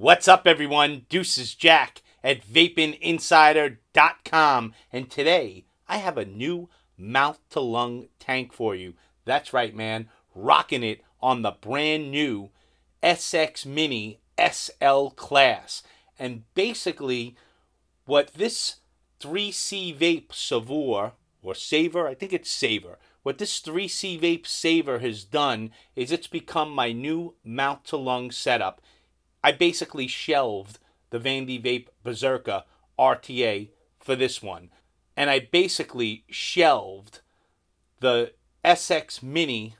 What's up, everyone? DeucesJack at vapinginsider.com, and today I have a new mouth-to-lung tank for you. That's right, man. Rocking it on the brand new SX Mini SL class. And basically, what this 3C Vape Savour, or Savor, I think it's Savor, what this 3C Vape Savor has done is it's become my new mouth-to-lung setup. I basically shelved the Vandy Vape Berserker RTA for this one. And I basically shelved the SX Mini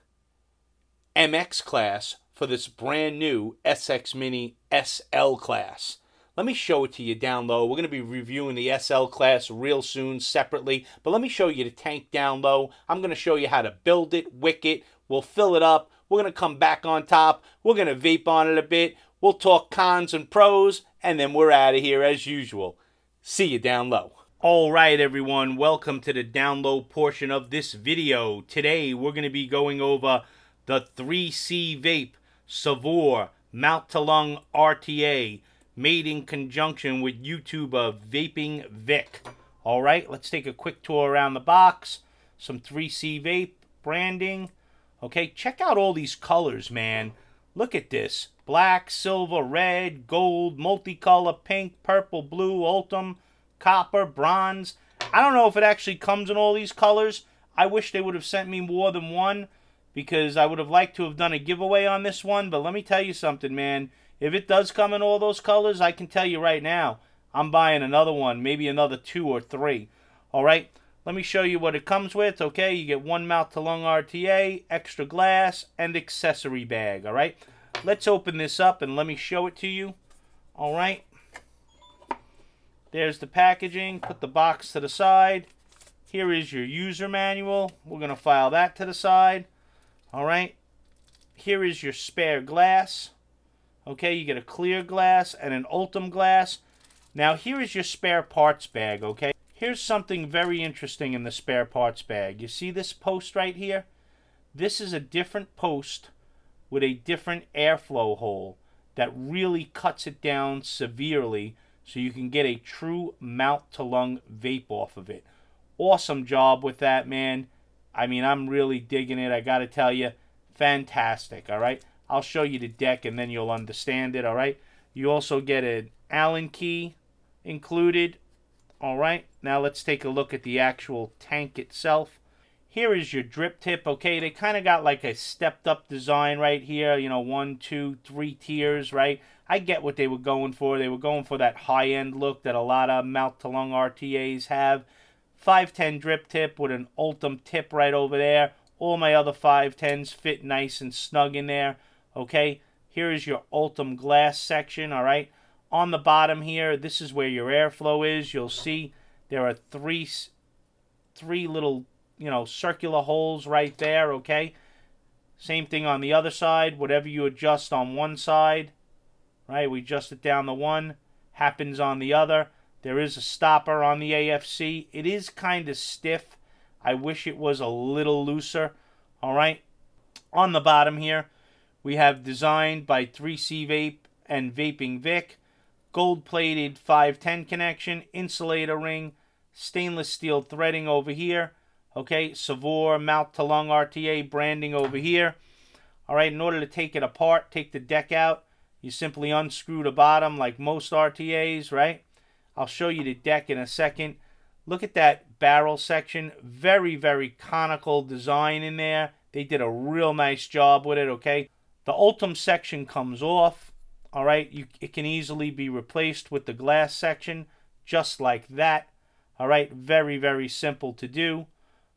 MX class for this brand new SX Mini SL class. Let me show it to you down low. We're going to be reviewing the SL class real soon separately, but let me show you the tank down low. I'm going to show you how to build it, wick it. We'll fill it up. We're going to come back on top. We're going to vape on it a bit. We'll talk cons and pros, and then we're out of here as usual. See you down low. All right, everyone. Welcome to the down low portion of this video. Today, we're going to be going over the 3C Vape Savour Mouth to Lung RTA made in conjunction with YouTuber Vaping Vic. All right, let's take a quick tour around the box. Some 3C Vape branding. Okay, check out all these colors, man. Look at this. Black, silver, red, gold, multicolor, pink, purple, blue, ultim, copper, bronze. I don't know if it actually comes in all these colors. I wish they would have sent me more than one, because I would have liked to have done a giveaway on this one. But let me tell you something, man. If it does come in all those colors, I can tell you right now, I'm buying another one, maybe another two or three. All right, let me show you what it comes with. Okay, you get one mouth-to-lung RTA, extra glass, and accessory bag. All right, let's open this up and let me show it to you. All right, there's the packaging. Put the box to the side. Here is your user manual. We're going to file that to the side. All right, here is your spare glass. Okay, you get a clear glass and an ultim glass. Now, here is your spare parts bag, okay? Here's something very interesting in the spare parts bag. You see this post right here? This is a different post with a different airflow hole that really cuts it down severely so you can get a true mouth-to-lung vape off of it. Awesome job with that, man. I mean, I'm really digging it, I gotta tell you. Fantastic, all right? I'll show you the deck and then you'll understand it, all right? You also get an Allen key included. All right, now let's take a look at the actual tank itself. Here is your drip tip, okay? They kind of got like a stepped-up design right here, you know, one, two, three tiers, right? I get what they were going for. They were going for that high-end look that a lot of mouth-to-lung RTAs have. 510 drip tip with an ultim tip right over there. All my other 510s fit nice and snug in there, okay? Here is your ultim glass section, all right? On the bottom here, this is where your airflow is. You'll see there are three little, you know, circular holes right there, okay? Same thing on the other side. Whatever you adjust on one side, right, we adjust it down to one, happens on the other. There is a stopper on the AFC. It is kind of stiff. I wish it was a little looser, all right? On the bottom here, we have designed by 3C Vape and Vaping Vic. Gold-plated 510 connection, insulator ring, stainless steel threading over here. Okay, Savour mouth-to-lung RTA branding over here. All right, in order to take it apart, take the deck out, you simply unscrew the bottom like most RTAs, right? I'll show you the deck in a second. Look at that barrel section. Very, very conical design in there. They did a real nice job with it, okay? The ultim section comes off. All right, it can easily be replaced with the glass section, just like that. All right, very, very simple to do.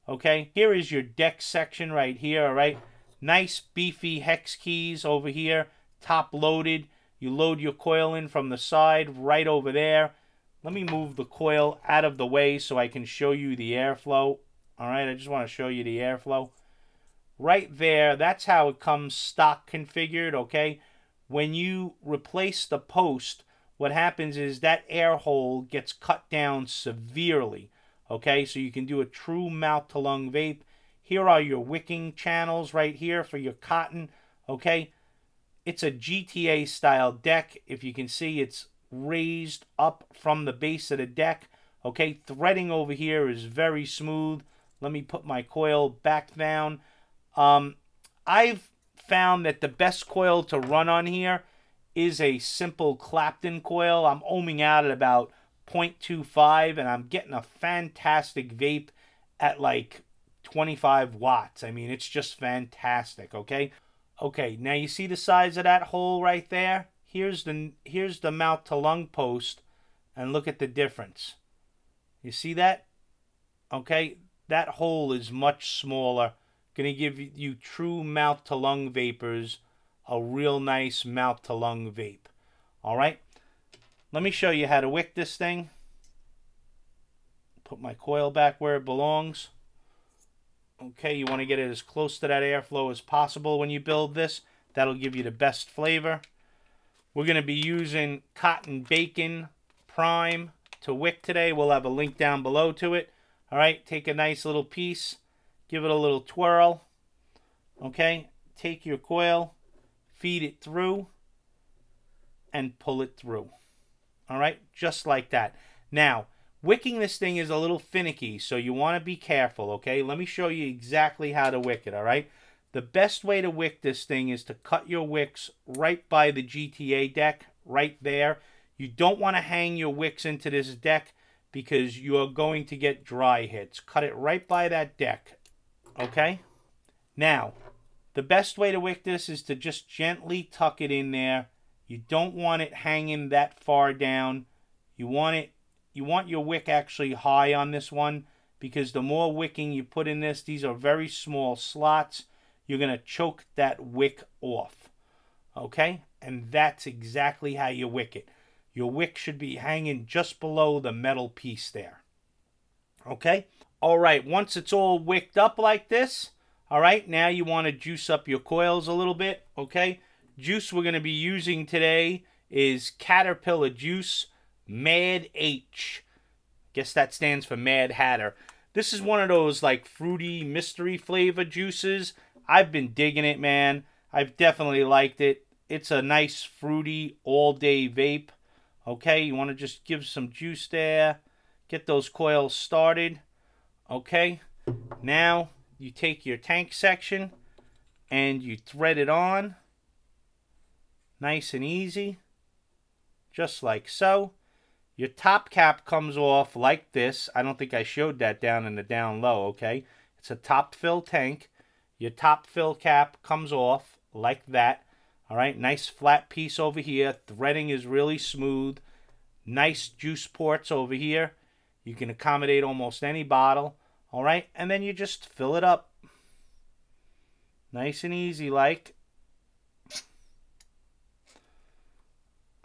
Okay, here is your deck section right here, all right? Nice, beefy hex keys over here, top-loaded. You load your coil in from the side right over there. Let me move the coil out of the way so I can show you the airflow. All right, I just want to show you the airflow. Right there, that's how it comes stock configured, okay? When you replace the post, what happens is that air hole gets cut down severely, okay? So you can do a true mouth-to-lung vape. Here are your wicking channels right here for your cotton, okay? It's a GTA style deck. If you can see, it's raised up from the base of the deck. Okay, threading over here is very smooth. Let me put my coil back down. I've found that the best coil to run on here is a simple Clapton coil. I'm ohming out at about 0.25 and I'm getting a fantastic vape at like 25 watts. I mean, it's just fantastic, okay? Okay, now you see the size of that hole right there? Here's the mouth to lung post, and look at the difference. You see that? Okay, that hole is much smaller. Gonna give you true mouth to lung vapors, a real nice mouth to lung vape. All right, let me show you how to wick this thing. Put my coil back where it belongs. Okay, you want to get it as close to that airflow as possible when you build this. That'll give you the best flavor. We're going to be using Cotton Bacon Prime to wick today. We'll have a link down below to it. All right, take a nice little piece. Give it a little twirl. Okay, take your coil, feed it through, and pull it through. All right, just like that. Now, wicking this thing is a little finicky, so you want to be careful, okay? Let me show you exactly how to wick it, all right? The best way to wick this thing is to cut your wicks right by the GTA deck, right there. You don't want to hang your wicks into this deck because you are going to get dry hits. Cut it right by that deck, okay? Now, the best way to wick this is to just gently tuck it in there. You don't want it hanging that far down. You want your wick actually high on this one, because the more wicking you put in this, these are very small slots, you're going to choke that wick off. Okay? And that's exactly how you wick it. Your wick should be hanging just below the metal piece there. Okay? All right, once it's all wicked up like this, all right, now you want to juice up your coils a little bit, okay? Juice we're going to be using today is Caterpillar Juice Mad H. Guess that stands for Mad Hatter. This is one of those like fruity mystery flavor juices. I've been digging it, man. I've definitely liked it. It's a nice fruity all day vape. Okay, you want to just give some juice there. Get those coils started. Okay, now you take your tank section and you thread it on. Nice and easy. Just like so. Your top cap comes off like this. I don't think I showed that down in the down low, okay? It's a top fill tank. Your top fill cap comes off like that. All right, nice flat piece over here. Threading is really smooth. Nice juice ports over here. You can accommodate almost any bottle. All right, and then you just fill it up. Nice and easy like.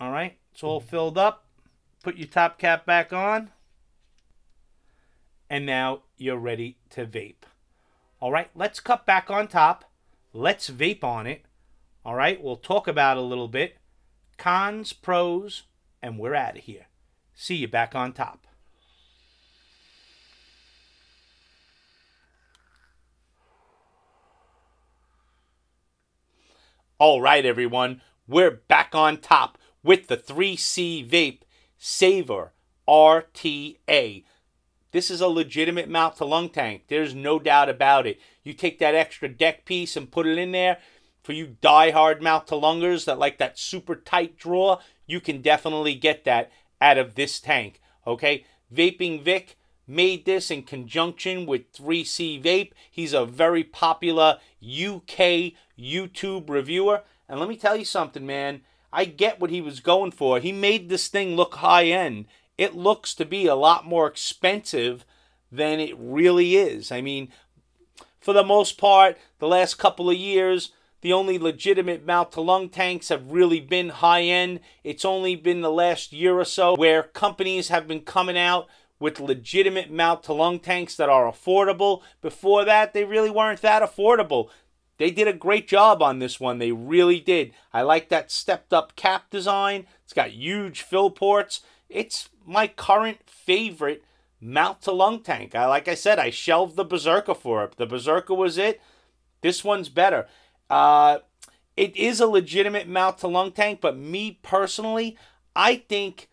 All right, it's all filled up. Put your top cap back on, and now you're ready to vape. All right, let's cut back on top. Let's vape on it. All right, we'll talk about it a little bit. Cons, pros, and we're out of here. See you back on top. All right, everyone, we're back on top with the 3C Vape Savour RTA. This is a legitimate mouth to lung tank. There's no doubt about it. You take that extra deck piece and put it in there. For you die-hard mouth to lungers that like that super tight draw, you can definitely get that out of this tank. Okay, Vaping Vic made this in conjunction with 3C Vape. He's a very popular UK YouTube reviewer. And let me tell you something, man. I get what he was going for. He made this thing look high-end. It looks to be a lot more expensive than it really is. I mean, for the most part, the last couple of years, the only legitimate mouth-to-lung tanks have really been high-end. It's only been the last year or so where companies have been coming out with legitimate mouth-to-lung tanks that are affordable. Before that, they really weren't that affordable. They did a great job on this one. They really did. I like that stepped-up cap design. It's got huge fill ports. It's my current favorite mouth-to-lung tank. Like I said, I shelved the Berserker for it. The Berserker was it. This one's better. It is a legitimate mouth to lung tank, but me personally, I think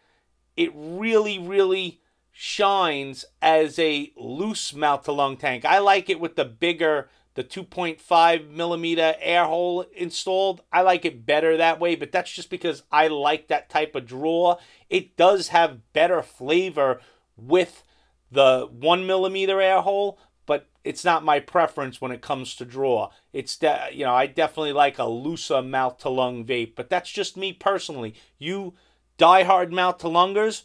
it really, really shines as a loose mouth to lung tank. I like it with the bigger, the 2.5 millimeter air hole installed. I like it better that way, but that's just because I like that type of draw. It does have better flavor with the 1 millimeter air hole, but it's not my preference when it comes to draw. It's that, you know, I definitely like a looser mouth to lung vape, but that's just me personally. You diehard mouth to lungers,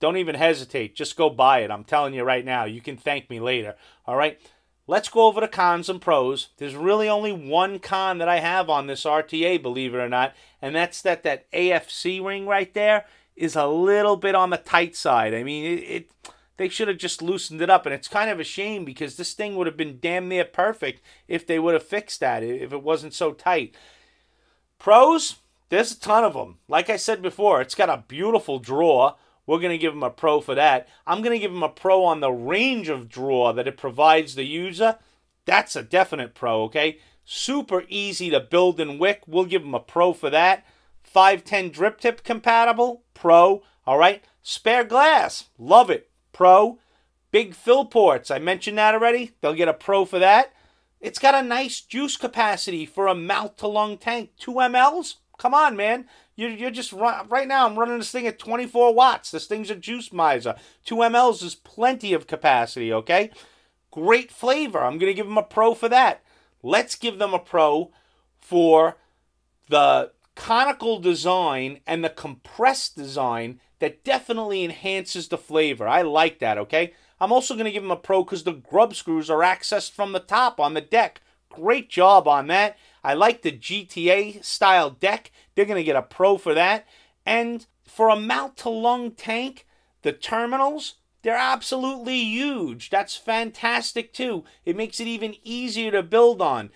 don't even hesitate. Just go buy it. I'm telling you right now, you can thank me later. All right, let's go over the cons and pros. There's really only one con that I have on this RTA, believe it or not, and that's that AFC ring right there is a little bit on the tight side. I mean, they should have just loosened it up, and it's kind of a shame because this thing would have been damn near perfect if they would have fixed that, if it wasn't so tight. Pros, there's a ton of them. Like I said before, it's got a beautiful draw. We're going to give them a pro for that. I'm going to give them a pro on the range of draw that it provides the user. That's a definite pro, okay? Super easy to build and wick. We'll give them a pro for that. 510 drip tip compatible, pro, all right? Spare glass, love it, pro. Big fill ports, I mentioned that already. They'll get a pro for that. It's got a nice juice capacity for a mouth-to-lung tank. 2 mLs? Come on, man. You're just right now I'm running this thing at 24 watts. This thing's a juice miser. 2 mLs is plenty of capacity, okay? Great flavor. I'm going to give them a pro for that. Let's give them a pro for the conical design and the compressed design that definitely enhances the flavor. I like that, okay? I'm also going to give them a pro because the grub screws are accessed from the top on the deck. Great job on that. I like the GTA style deck. They're going to get a pro for that. And for a mouth to lung tank, the terminals, they're absolutely huge. That's fantastic too. It makes it even easier to build on.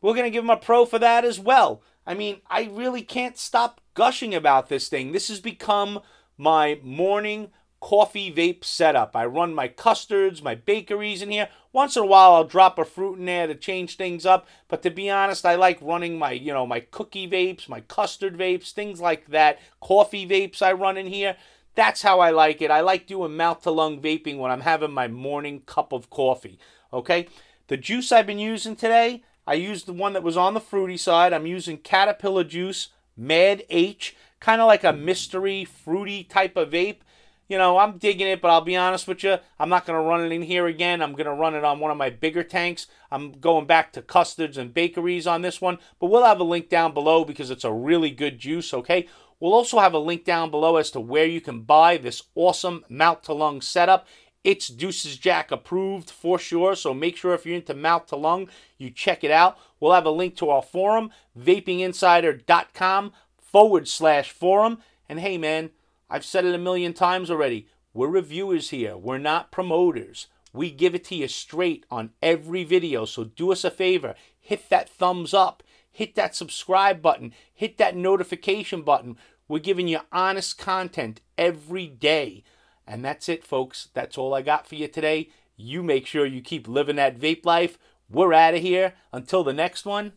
We're going to give them a pro for that as well. I mean, I really can't stop gushing about this thing. This has become my morning coffee vape setup. I run my custards, my bakeries in here. Once in a while, I'll drop a fruit in there to change things up. But to be honest, I like running my, you know, my cookie vapes, my custard vapes, things like that. Coffee vapes I run in here. That's how I like it. I like doing mouth-to-lung vaping when I'm having my morning cup of coffee, okay? The juice I've been using today, I used the one that was on the fruity side. I'm using Caterpillar Juice Mad H, kind of like a mystery, fruity type of vape. You know, I'm digging it, but I'll be honest with you, I'm not going to run it in here again. I'm going to run it on one of my bigger tanks. I'm going back to custards and bakeries on this one, but we'll have a link down below because it's a really good juice, okay? We'll also have a link down below as to where you can buy this awesome mouth-to-lung setup. It's DeucesJack approved for sure, so make sure if you're into mouth-to-lung, you check it out. We'll have a link to our forum, vapinginsider.com/forum. And hey, man, I've said it a million times already. We're reviewers here. We're not promoters. We give it to you straight on every video. So do us a favor. Hit that thumbs up. Hit that subscribe button. Hit that notification button. We're giving you honest content every day. And that's it, folks. That's all I got for you today. You make sure you keep living that vape life. We're out of here. Until the next one,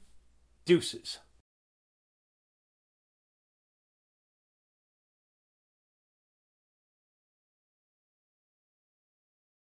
deuces.